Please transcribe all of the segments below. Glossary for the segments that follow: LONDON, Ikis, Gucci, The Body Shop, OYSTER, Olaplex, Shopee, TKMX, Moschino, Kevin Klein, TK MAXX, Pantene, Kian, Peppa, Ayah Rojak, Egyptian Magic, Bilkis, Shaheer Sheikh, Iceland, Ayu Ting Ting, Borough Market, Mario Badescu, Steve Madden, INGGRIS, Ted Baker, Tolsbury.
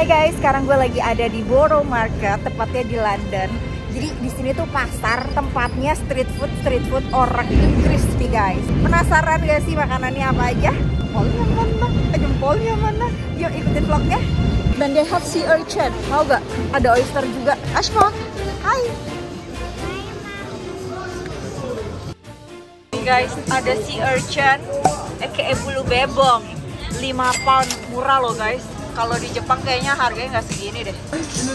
Hai guys, sekarang gue lagi ada di Borough Market, tepatnya di London. Jadi di sini tuh pasar, tempatnya street food orang Inggris nih guys. Penasaran gak sih makanannya apa aja? Jempolnya mana? Jempolnya mana? Yuk ikutin vlognya. Dan they have sea urchin, tau gak? Ada oyster juga. Ashmo, hai. Guys, ada sea urchin, aka bulu bebong, 5 pound, murah loh guys. Kalau di Jepang kayaknya harganya nggak segini deh. Ini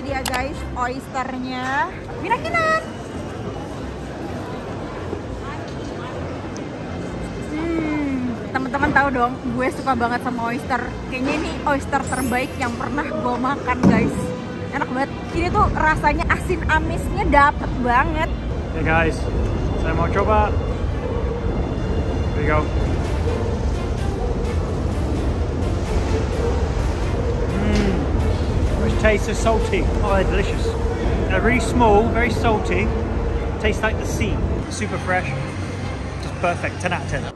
dia guys, oysternya. Mirakinan. Teman-teman tahu dong, gue suka banget sama oyster. Kayaknya ini oyster terbaik yang pernah gue makan guys. Enak banget. Ini tuh rasanya asin amisnya dapet banget. Hey guys, saya mau coba. Here we go. It tastes salty. Oh, they're delicious. They're really small, very salty. Tastes like the sea. Super fresh. Just perfect. 10 out of 10.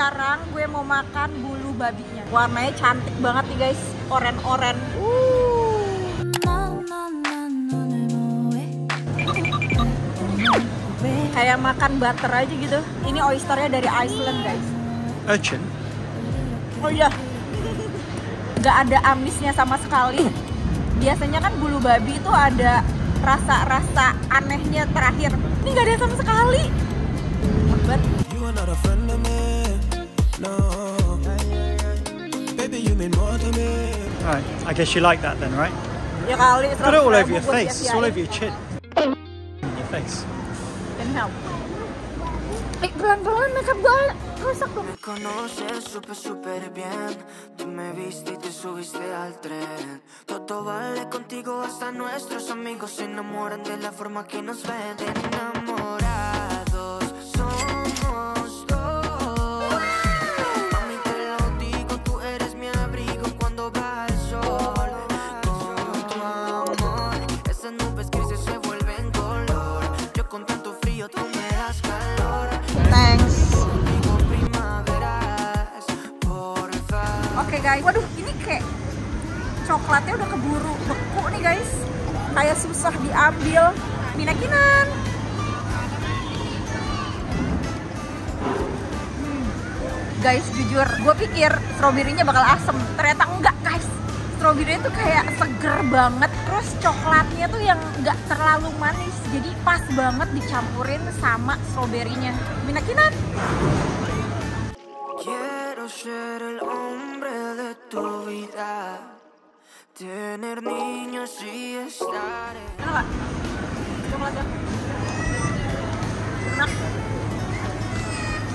Sekarang gue mau makan bulu babinya. Warnanya cantik banget nih guys, oren-oren. Kayak makan butter aja gitu. Ini oysternya dari Iceland guys. Urchin. Oh iya. Gak ada amisnya sama sekali. Biasanya kan bulu babi itu ada rasa-rasa anehnya terakhir. Ini gak ada sama sekali. But... Right, I guess you like that then, right? Ya kali, it's got it all over your face, it's all over your chin. Your face. Can help. Eh, pelan-pelan makeup gue rusak tuh. Guys, waduh ini kayak coklatnya udah keburu beku nih guys, kayak susah diambil. Minakinan. Guys jujur, gue pikir stroberinya bakal asem, ternyata enggak guys. Stroberinya tuh kayak seger banget, terus coklatnya tuh yang nggak terlalu manis, jadi pas banget dicampurin sama stroberinya. Minakinan. Tener niños y estar en... Enak gak? Coklatnya enak.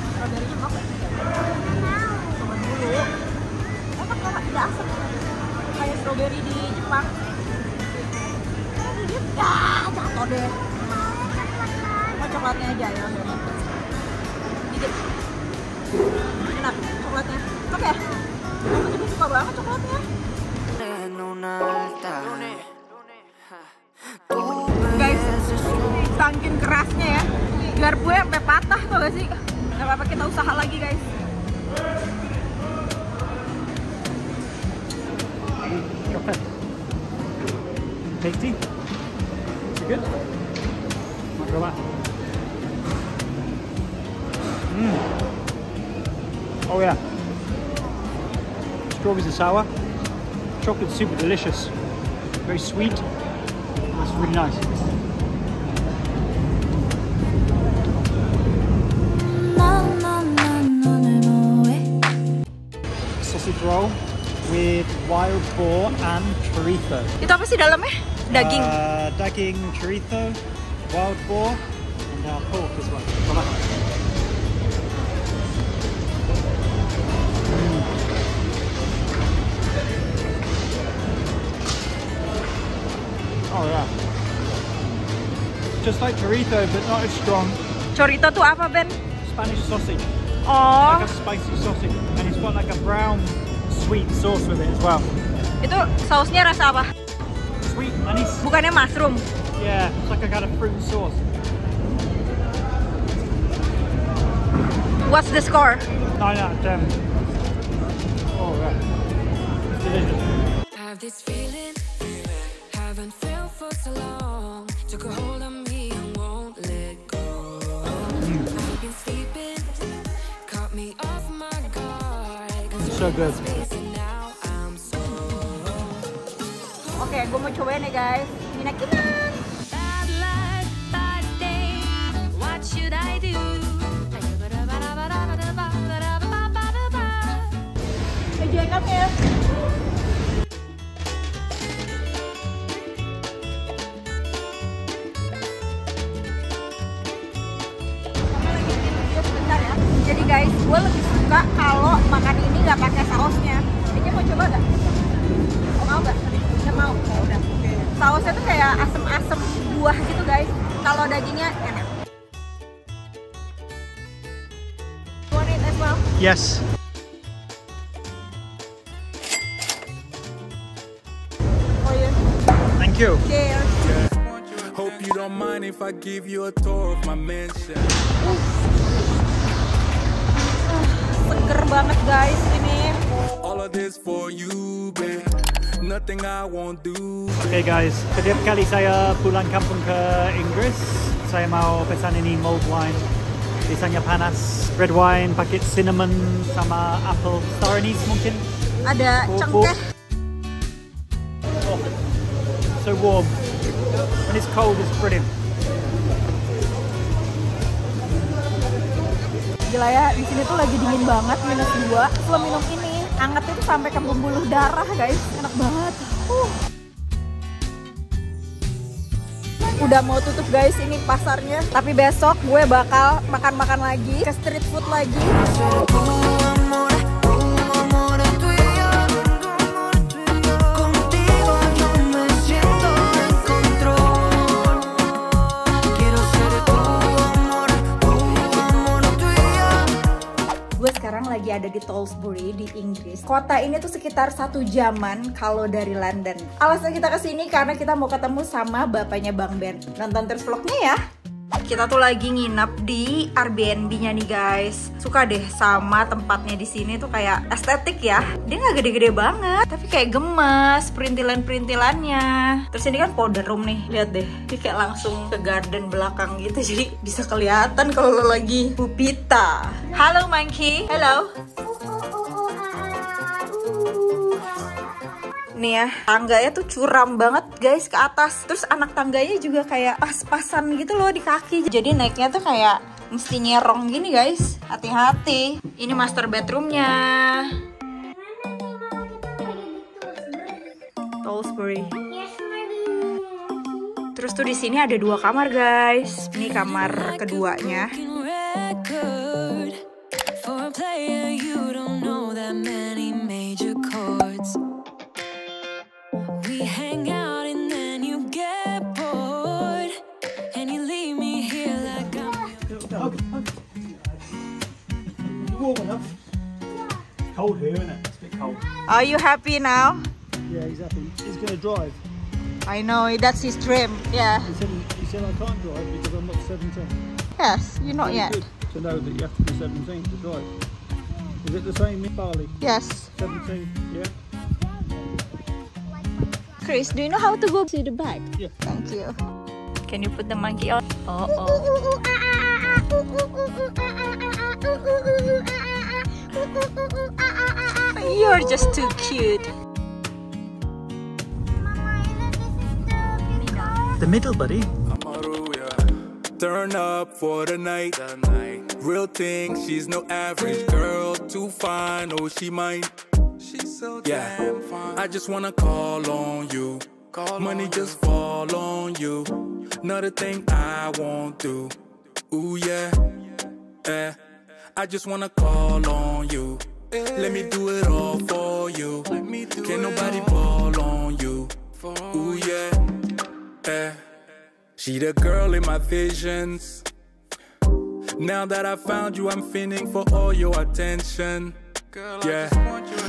Strawberry-nya mau gak? Coba dulu. Enak gak? Tidak asem. Kayak strawberry di Jepang. Yaaah, jatuh deh. Oh, coklatnya aja ya. Dikit. Enak coklatnya. Enak ya? Aku juga suka banget coklatnya. Guys, saking kerasnya ya, garpunya sampai patah tuh gak sih? Gak apa-apa, kita usaha lagi guys. Coklat. Tasty. Good. Mau coba. Oh ya. Yeah. Strawberries are sour. Chocolate super delicious, very sweet. That's really nice. Sausage roll with wild boar and chorizo. Itu apa sih dalamnya? Daging. Daging, chorizo, wild boar, and pork as well. Oh yeah. Just like chorizo, but not as strong. Chorizo tuh apa, Ben? Spanish sausage. Oh. Like a spicy sausage, and it's got like a brown sweet sauce with it as well. Itu sausnya rasa apa? Sweet anise. Bukannya mushroom? Yeah, it's like a kind of fruit sauce. What's the score? 9 out of 10. Oh, right. It's delicious. Have this feeling, haven't felt for so long. Took a hold of me and won't let go. I've been sleeping, caught me off my guard. So good. Oke, gue mau cobain nih guys. Minyak kinan. Jadi guys, gue lebih suka kalau makan ini nggak pakai sausnya. Ini mau coba nggak? Oh, mau nggak? Ya mau. Oh, udah. Sausnya tuh kayak asem-asem buah gitu guys. Kalau dagingnya enak. Want it as well? Yes. Thank you. Yeah. Hope you don't mind if I give you a tour of my mansion. Seger banget guys ini. All of this for you, babe. Nothing I won't do. Okay guys, setiap kali saya pulang kampung ke Inggris, saya mau pesan ini mulled wine. Biasanya panas, red wine, pakai cinnamon sama apple star anise mungkin. Ada cengkeh. So warm. When it's cold, it's brilliant. Gila ya, di sini tuh lagi dingin banget, -2. Setelah minum ini, angetnya tuh sampai ke pembuluh darah, guys. Enak banget. Udah mau tutup guys, ini pasarnya. Tapi besok gue bakal makan-makan lagi, ke street food lagi. Lagi ada di Tolsbury di Inggris. Kota ini tuh sekitar 1 jaman kalau dari London. Alasan kita kesini karena kita mau ketemu sama bapaknya Bang Ben. Nonton terus vlognya ya. Kita tuh lagi nginep di Airbnb-nya nih guys. Suka deh sama tempatnya di sini tuh kayak estetik ya. Dia nggak gede-gede banget, tapi kayak gemes perintilan-perintilannya. Terus ini kan powder room nih, lihat deh. Dia kayak langsung ke garden belakang gitu, jadi bisa kelihatan kalau lagi pupita. Halo monkey, hello. Nih ya, tangganya tuh curam banget guys ke atas. Terus anak tangganya juga kayak pas-pasan gitu loh di kaki. Jadi naiknya tuh kayak mesti nyerong gini guys. Hati-hati. Ini master bedroomnya Tolsbury. Terus tuh di sini ada 2 kamar guys. Ini kamar keduanya. Cold here, isn't it? It's a bit cold. Are you happy now? Yeah, exactly. He's going to drive. I know, that's his dream. Yeah. He said I can't drive because I'm not 17. Yes, you're not yet. It's good to know that you have to be 17 to drive. Is it the same in Bali? Yes. 17, yeah. Chris, do you know how to go to the back? Yeah. Thank you. Can you put the monkey on? Oh, oh. You're just too cute. The middle, buddy. Turn up for the night. Real thing, she's no average girl. Too fine, oh she might. She's so damn fine. I just wanna call on you. Money just fall on you. Another thing I won't do. Ooh yeah, eh. I just wanna call on you. Let me do it all for you. Can't nobody ball on you. Ooh yeah, yeah. She the girl in my visions. Now that I found you, I'm feening for all your attention. Yeah.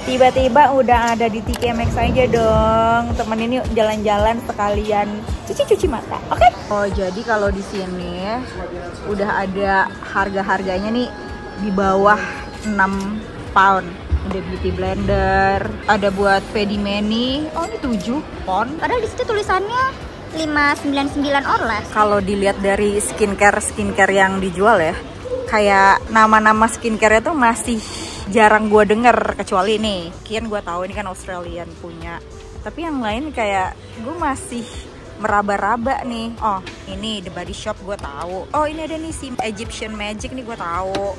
Tiba-tiba udah ada di TK MAXX aja dong. Temenin yuk jalan-jalan sekalian cuci-cuci mata, oke? Okay? Oh, jadi kalau di sini udah ada harga-harganya nih di bawah 6 pound. Ada beauty blender, ada buat pedimeni. Oh, ini 7 pound. Padahal di sini tulisannya 5.99 oles. Kalau dilihat dari skincare yang dijual ya, kayak nama-nama skincare-nya tuh masih jarang gue denger, kecuali ini Kian gue tahu ini kan Australian punya. Tapi yang lain kayak gue masih meraba-raba nih. Oh, ini The Body Shop gue tahu. Oh, ini ada nih si Egyptian Magic nih gue tahu.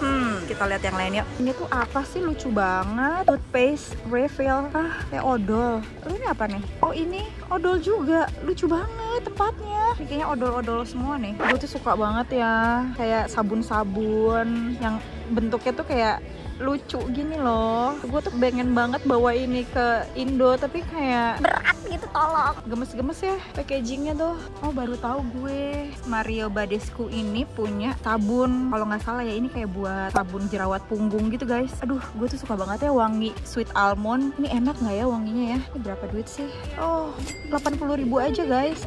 Kita lihat yang lainnya. Ini tuh apa sih, lucu banget? Toothpaste refill. Ah, kayak odol. Ini apa nih? Oh, ini odol juga. Lucu banget tempatnya. Ini kayaknya odol-odol semua nih. Gue tuh suka banget ya kayak sabun-sabun yang bentuknya tuh kayak lucu gini loh. Gue tuh pengen banget bawa ini ke Indo, tapi kayak berat gitu, tolong. Gemes-gemes ya packagingnya tuh. Oh, baru tahu gue, Mario Badescu ini punya sabun. Kalau nggak salah ya, ini kayak buat sabun jerawat punggung gitu guys. Aduh, gue tuh suka banget ya wangi sweet almond. Ini enak nggak ya wanginya ya? Ini berapa duit sih? Oh, 80.000 aja guys.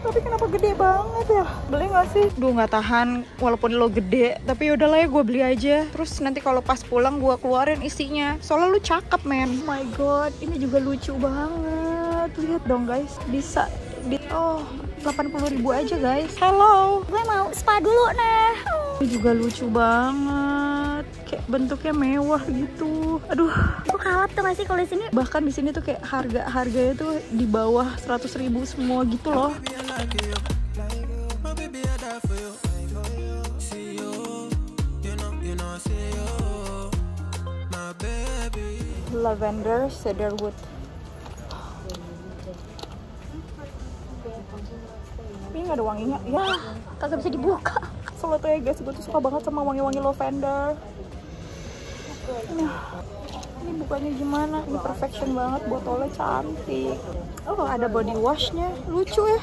Tapi kenapa gede banget ya? Beli nggak sih? Duh, nggak tahan. Walaupun lo gede, tapi yaudahlah ya gue beli aja. Terus nanti kalau pas pulang gue keluarin isinya. Soalnya lu cakep, men. Oh my god, ini juga lucu banget. Lihat dong guys, bisa. Oh, 80.000 aja guys. Hello, gue mau spa dulu nah. Ini juga lucu banget. Kayak bentuknya mewah gitu. Aduh, aku kalap tuh masih kalau di sini. Bahkan di sini tuh kayak harganya tuh di bawah 100.000 semua gitu loh. Lavender cedarwood. Tapi nggak ada wanginya. Ya, kagak bisa dibuka. Soalnya tuh ya guys, gue tuh suka banget sama wangi-wangi lavender. Ini bukannya gimana? Ini perfection banget, botolnya cantik. Oh, ada body washnya, lucu ya.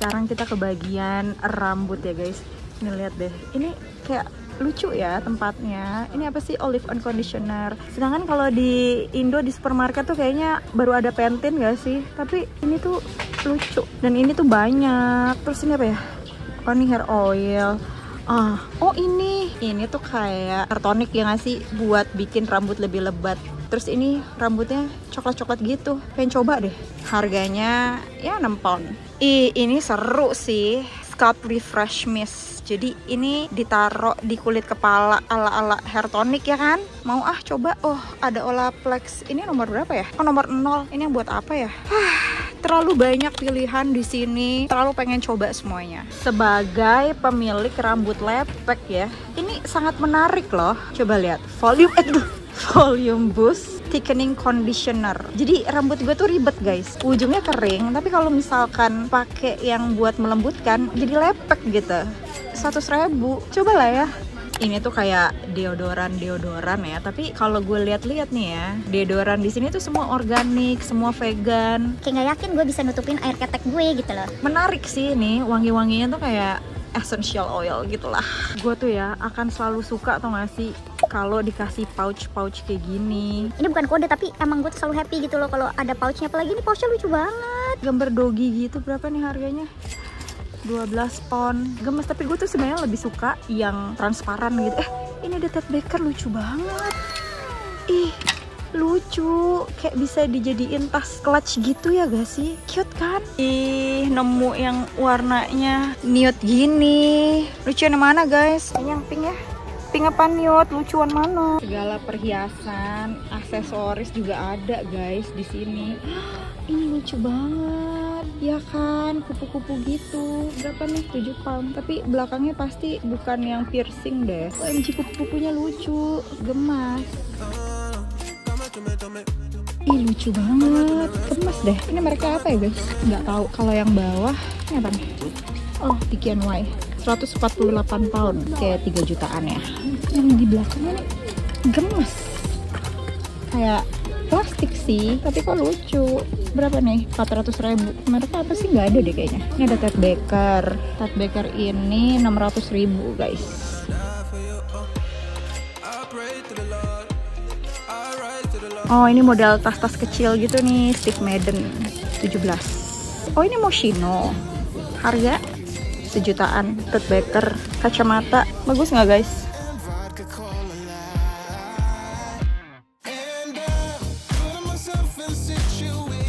Sekarang kita ke bagian rambut ya guys. Nih lihat deh, ini kayak lucu ya tempatnya. Ini apa sih, olive oil conditioner. Sedangkan kalau di Indo di supermarket tuh kayaknya baru ada Pantene gak sih? Tapi ini tuh lucu dan ini tuh banyak. Terus ini apa ya? Oh, ini hair oil. Ah, oh ini tuh kayak hair tonic ya gak sih, buat bikin rambut lebih lebat. Terus ini rambutnya coklat-coklat gitu. Pengen coba deh. Harganya ya 6 pound. Ih, ini seru sih. Scalp refresh mist. Jadi ini ditaruh di kulit kepala ala-ala hair tonic ya kan? Mau ah coba. Oh, ada Olaplex. Ini nomor berapa ya? Oh, nomor 0. Ini yang buat apa ya? Terlalu banyak pilihan di sini. Terlalu pengen coba semuanya. Sebagai pemilik rambut lepek ya, ini sangat menarik loh. Coba lihat. Volume boost thickening conditioner. Jadi rambut gue tuh ribet guys, ujungnya kering. Tapi kalau misalkan pakai yang buat melembutkan, jadi lepek gitu. 100.000, cobalah ya. Ini tuh kayak deodoran ya, tapi kalau gue lihat-lihat nih ya, deodoran di sini tuh semua organik, semua vegan. Kayak nggak yakin gue bisa nutupin air ketek gue gitu loh. Menarik sih ini, wangi-wanginya tuh kayak essential oil gitulah. Gue tuh ya akan selalu suka tau gak sih kalau dikasih pouch kayak gini. Ini bukan kode, tapi emang gue tuh selalu happy gitu loh kalau ada pouchnya. Apalagi ini pouchnya lucu banget. Gambar doggy gitu. Berapa nih harganya? 12 pound. Gemes, tapi gue tuh sebenarnya lebih suka yang transparan gitu. Ini ada Ted Baker, lucu banget. Ih, lucu. Kayak bisa dijadiin tas clutch gitu ya gak sih? Cute kan? Ih, nemu yang warnanya nude gini. Lucuan mana guys? Ini yang pink ya? Pink apa nude? Lucuan mana? Segala perhiasan, aksesoris juga ada guys di sini. Ini lucu banget. Ya kan, kupu-kupu gitu. Berapa nih? 7 pound. Tapi belakangnya pasti bukan yang piercing deh. OMG, kupu-kupunya lucu. Gemas. Ih, lucu banget. Gemas deh. Ini mereka apa ya guys? Nggak tahu. Kalau yang bawah, ini apa nih? Oh, TKMX. 148 pound. Kayak 3 jutaan ya. Yang di belakangnya nih, gemas. Kayak plastik sih, tapi kok lucu. Berapa nih? 400.000. Mereka apa sih? Nggak ada deh kayaknya. Ini ada Ted Baker. Ted Baker ini 600.000 guys. Oh ini model tas-tas kecil gitu nih, Steve Madden 17. Oh ini Moschino, harga sejutaan. Ted Baker, kacamata, bagus nggak guys?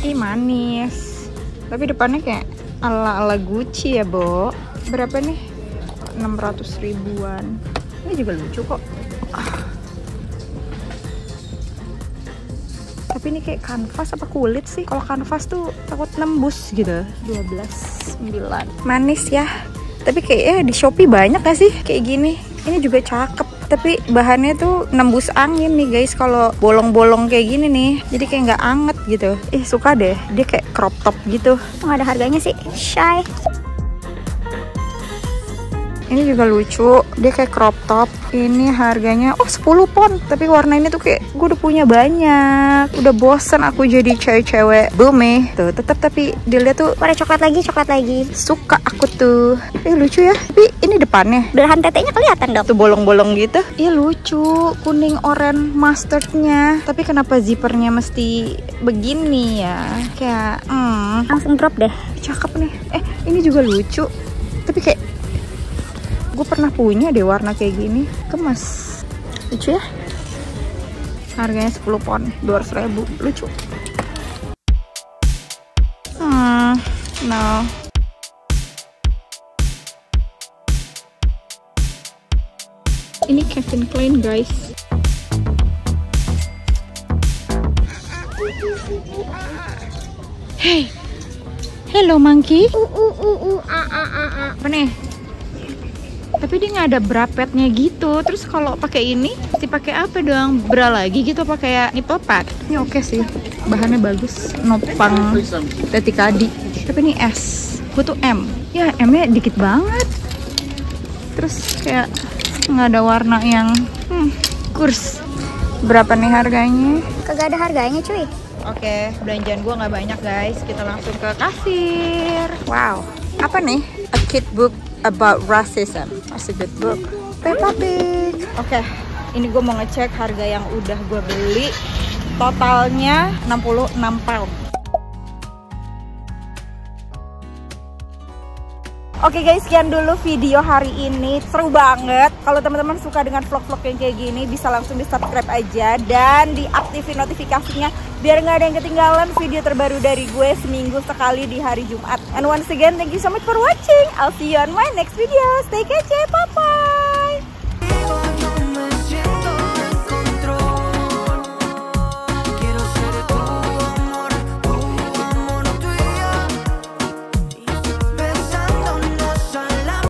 Ih manis, tapi depannya kayak ala-ala Gucci ya Bo. Berapa nih? 600 ribuan. Ini juga lucu kok. Tapi ini kayak kanvas apa kulit sih? Kalau kanvas tuh takut nembus gitu. 12.9. Manis ya. Tapi kayaknya di Shopee banyak gak sih kayak gini? Ini juga cakep. Tapi bahannya tuh nembus angin nih guys. Kalau bolong-bolong kayak gini nih, jadi kayak nggak anget gitu. Ih suka deh. Dia kayak crop top gitu. Nggak ada harganya sih. Shy. Ini juga lucu, dia kayak crop top. Ini harganya, oh 10 pound. Tapi warna ini tuh kayak, gue udah punya banyak. Udah bosan aku jadi cewek-cewek bumi. Tuh, tetap tapi dilihat tuh, warna coklat lagi. Suka aku tuh. Eh lucu ya. Tapi ini depannya, belahan tetenya kelihatan dong. Tuh bolong-bolong gitu. Iya lucu, kuning, oranye, mustardnya. Tapi kenapa zippernya mesti begini ya? Kayak, langsung drop deh. Cakep nih. Eh, ini juga lucu. Tapi kayak, gue pernah punya deh warna kayak gini, kemas. Lucu ya? Harganya 10 pound, 200.000. Lucu. No. Ini Kevin Klein, guys. Hey. Hello monkey. Apa nih? Tapi dia nggak ada brapetnya gitu. Terus kalau pakai ini, si pakai apa dong? Bra lagi gitu, pakai nipple pad. Ini oke sih, bahannya bagus. Nopang tetikadi. Tapi ini S, gue tuh M. Ya M-nya dikit banget. Terus kayak nggak ada warna yang kurs. Berapa nih harganya? Kagak ada harganya cuy. Oke, belanjaan gue nggak banyak guys. Kita langsung ke kasir. Wow, apa nih? A kid book about racism. That's a good book. Peppa Pig. Oke, ini gue mau ngecek harga yang udah gue beli. Totalnya 66 pound. Oke guys, sekian dulu video hari ini. Seru banget. Kalau teman-teman suka dengan vlog-vlog yang kayak gini, bisa langsung di-subscribe aja dan diaktifin notifikasinya biar nggak ada yang ketinggalan video terbaru dari gue seminggu sekali di hari Jumat. And once again, thank you so much for watching. I'll see you on my next video. Stay catchy, Papa.